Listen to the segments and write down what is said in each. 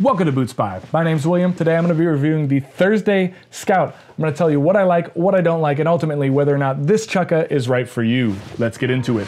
Welcome to BootSpy. My name's William. Today I'm going to be reviewing the Thursday Scout. I'm going to tell you what I like, what I don't like, and ultimately whether or not this Chukka is right for you. Let's get into it.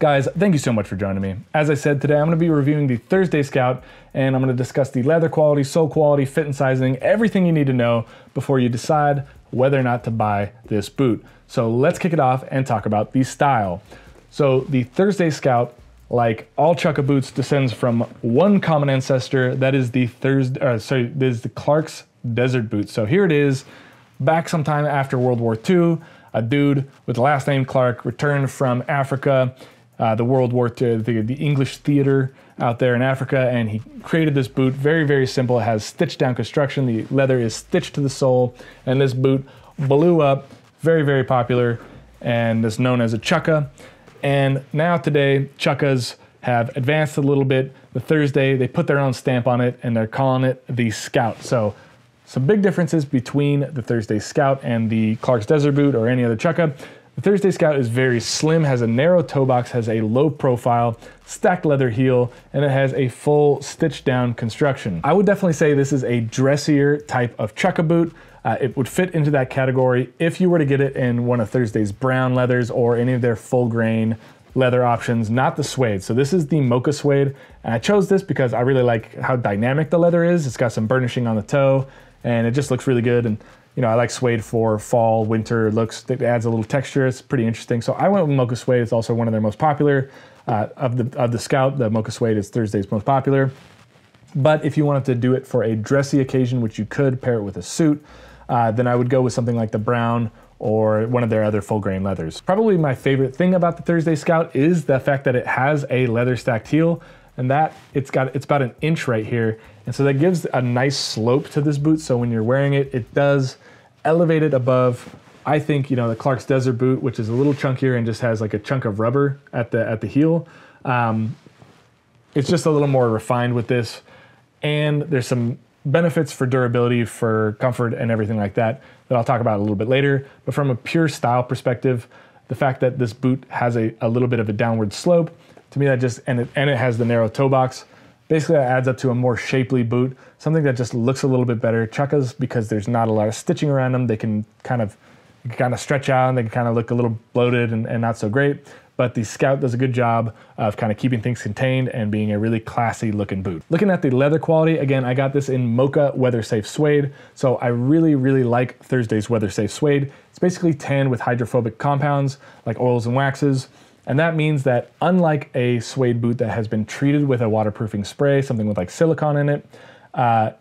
Guys, thank you so much for joining me. As I said, today I'm gonna be reviewing the Thursday Scout, and I'm gonna discuss the leather quality, sole quality, fit and sizing, everything you need to know before you decide whether or not to buy this boot. So let's kick it off and talk about the style. So the Thursday Scout, like all Chukka boots, descends from one common ancestor, that is the Clark's Desert Boot. So here it is, back sometime after World War II, a dude with the last name Clark returned from Africa. The World War II, the English theater out there in Africa, and he created this boot. Very, very simple. It has stitched down construction. The leather is stitched to the sole, and this boot blew up. Very, very popular, and is known as a Chukka. And now today, Chukkas have advanced a little bit. The Thursday, they put their own stamp on it, and they're calling it the Scout. So some big differences between the Thursday Scout and the Clark's Desert Boot or any other Chukka. The Thursday Scout is very slim, has a narrow toe box, has a low profile, stacked leather heel, and it has a full stitched down construction. I would definitely say this is a dressier type of Chukka boot. It would fit into that category if you were to get it in one of Thursday's brown leathers or any of their full grain leather options, not the suede. So this is the mocha suede, and I chose this because I really like how dynamic the leather is. It's got some burnishing on the toe, and it just looks really good. And you know, I like suede for fall, winter looks. It adds a little texture. It's pretty interesting. So I went with mocha suede. It's also one of their most popular of the Scout. The mocha suede is Thursday's most popular. But if you wanted to do it for a dressy occasion, which you could pair it with a suit, then I would go with something like the brown or one of their other full grain leathers. Probably my favorite thing about the Thursday Scout is the fact that it has a leather stacked heel, and that it's about an inch right here. And so that gives a nice slope to this boot. So when you're wearing it, it does elevate it above, I think, you know, the Clark's Desert Boot, which is a little chunkier and just has like a chunk of rubber at the heel. It's just a little more refined with this. And there's some benefits for durability, for comfort and everything like that, that I'll talk about a little bit later. But from a pure style perspective, the fact that this boot has a little bit of a downward slope, to me that just, and it has the narrow toe box, basically that adds up to a more shapely boot, something that just looks a little bit better. Chukkas, because there's not a lot of stitching around them, they can kind of stretch out and they can kind of look a little bloated and not so great. But the Scout does a good job of kind of keeping things contained and being a really classy looking boot. Looking at the leather quality, again, I got this in mocha Weather Safe Suede. So I really, really like Thursday's Weather Safe Suede. It's basically tan with hydrophobic compounds like oils and waxes. And that means that unlike a suede boot that has been treated with a waterproofing spray, something with like silicone in it,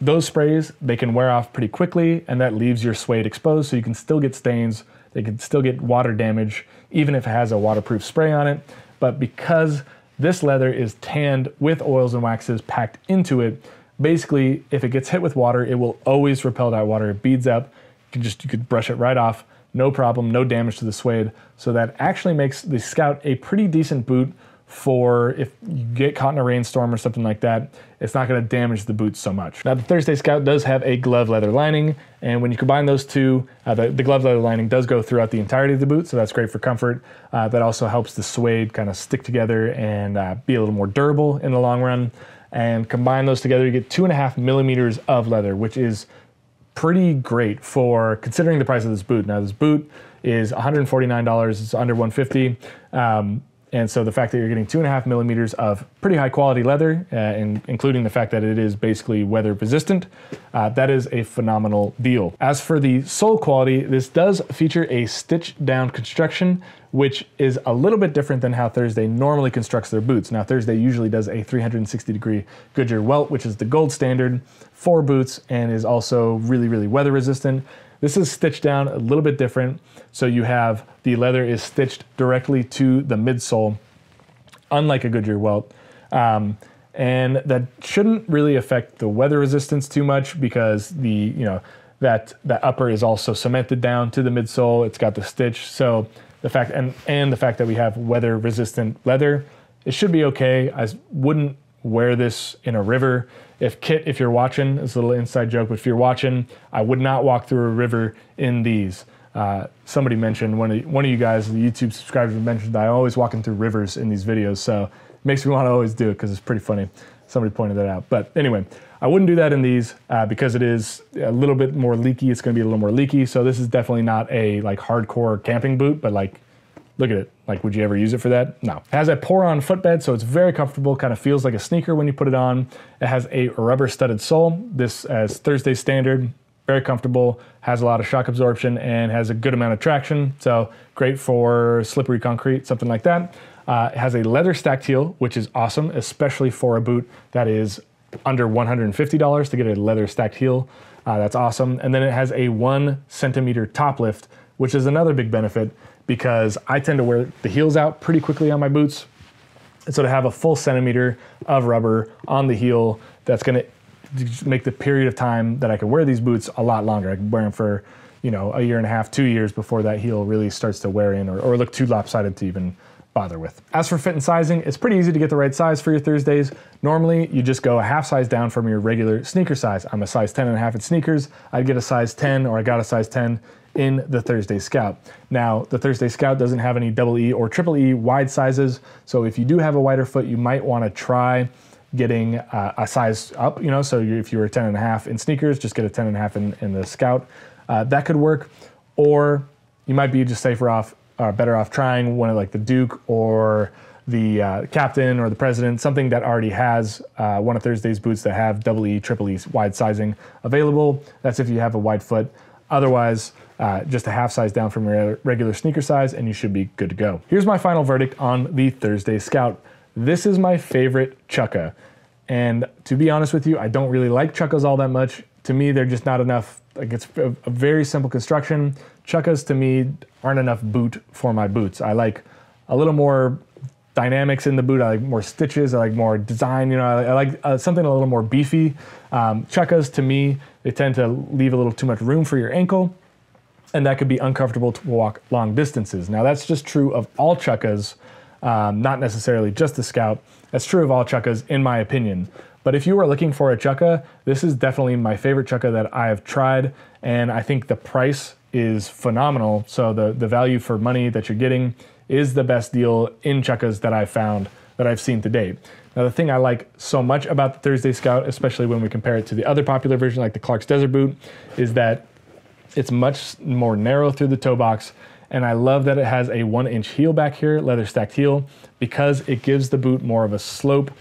those sprays, they can wear off pretty quickly, and that leaves your suede exposed, so you can still get stains, they can still get water damage, even if it has a waterproof spray on it. But because this leather is tanned with oils and waxes packed into it, basically, if it gets hit with water, it will always repel that water. It beads up, you could brush it right off. No problem, no damage to the suede. So that actually makes the Scout a pretty decent boot for if you get caught in a rainstorm or something like that, it's not gonna damage the boot so much. Now the Thursday Scout does have a glove leather lining, and when you combine those two, the glove leather lining does go throughout the entirety of the boot, so that's great for comfort. That also helps the suede kind of stick together and be a little more durable in the long run. And combine those together, you get 2.5 millimeters of leather, which is pretty great for considering the price of this boot. Now this boot is $149, it's under $150. And so the fact that you're getting 2.5 millimeters of pretty high quality leather, and including the fact that it is basically weather resistant, that is a phenomenal deal. As for the sole quality, this does feature a stitched down construction, which is a little bit different than how Thursday normally constructs their boots. Now Thursday usually does a 360 degree Goodyear welt, which is the gold standard for boots and is also really, really weather resistant. This is stitched down a little bit different. So you have the leather is stitched directly to the midsole, unlike a Goodyear welt. And that shouldn't really affect the weather resistance too much because the, you know, that upper is also cemented down to the midsole. It's got the stitch. So the fact, and the fact that we have weather resistant leather, it should be okay. I wouldn't wear this in a river. If Kit, if you're watching, it's a little inside joke, but if you're watching, I would not walk through a river in these. Somebody mentioned, one of you guys, the YouTube subscribers, mentioned that I always walk through rivers in these videos, so it makes me want to always do it because it's pretty funny. Somebody pointed that out. But anyway, I wouldn't do that in these because it is a little bit more leaky. It's going to be a little more leaky. So this is definitely not a like hardcore camping boot, but like, look at it. Like, would you ever use it for that? No. It has a pour-on footbed, so it's very comfortable. Kind of feels like a sneaker when you put it on. It has a rubber-studded sole. This as Thursday standard. Very comfortable, has a lot of shock absorption, and has a good amount of traction, so great for slippery concrete, something like that. It has a leather stacked heel, which is awesome, especially for a boot that is under $150 to get a leather stacked heel. That's awesome. And then it has a 1 centimeter top lift, which is another big benefit because I tend to wear the heels out pretty quickly on my boots. And so to have a full centimeter of rubber on the heel, that's gonna make the period of time that I could wear these boots a lot longer. I can wear them for, you know, a year and a half, 2 years before that heel really starts to wear in or look too lopsided to even bother with. As for fit and sizing, it's pretty easy to get the right size for your Thursdays. Normally, you just go a half size down from your regular sneaker size. I'm a size 10 and a half at sneakers. I'd get a size 10 or I got a size 10 in the Thursday Scout. Now, the Thursday Scout doesn't have any double E or triple E wide sizes. So if you do have a wider foot, you might want to try getting a size up, you know, so if you were 10 and a half in sneakers, just get a 10 and a half in the Scout. That could work, or you might be just safer off, or better off trying one of like the Duke or the Captain or the President, something that already has one of Thursday's boots that have double E, triple E wide sizing available. That's if you have a wide foot. Otherwise, just a half size down from your regular sneaker size and you should be good to go. Here's my final verdict on the Thursday Scout. This is my favorite Chukka. And to be honest with you, I don't really like Chukkas all that much. To me, they're just not enough. Like, it's a very simple construction. Chukkas to me aren't enough boot for my boots. I like a little more dynamics in the boot. I like more stitches. I like more design. You know, I like something a little more beefy. Chukkas to me, they tend to leave a little too much room for your ankle, and that could be uncomfortable to walk long distances. Now that's just true of all Chukkas. Not necessarily just the Scout. That's true of all Chukkas, in my opinion. But if you are looking for a Chukka, this is definitely my favorite Chukka that I have tried, and I think the price is phenomenal. So the value for money that you're getting is the best deal in Chukkas that I've found, that I've seen to date. Now, the thing I like so much about the Thursday Scout, especially when we compare it to the other popular version like the Clark's Desert Boot, is that it's much more narrow through the toe box. And I love that it has a 1-inch heel back here, leather stacked heel, because it gives the boot more of a slope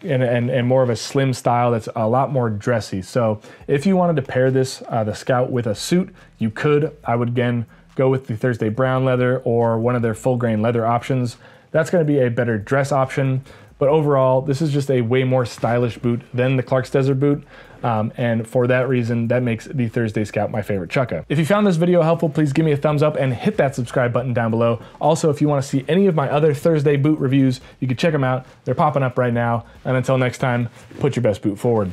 and more of a slim style that's a lot more dressy. So if you wanted to pair this, the Scout, with a suit, you could. I would again go with the Thursday brown leather or one of their full grain leather options. That's gonna be a better dress option. But overall, this is just a way more stylish boot than the Clark's Desert Boot. And for that reason, that makes the Thursday Scout my favorite Chukka. If you found this video helpful, please give me a thumbs up and hit that subscribe button down below. Also, if you want to see any of my other Thursday boot reviews, you can check them out. They're popping up right now. And until next time, put your best boot forward.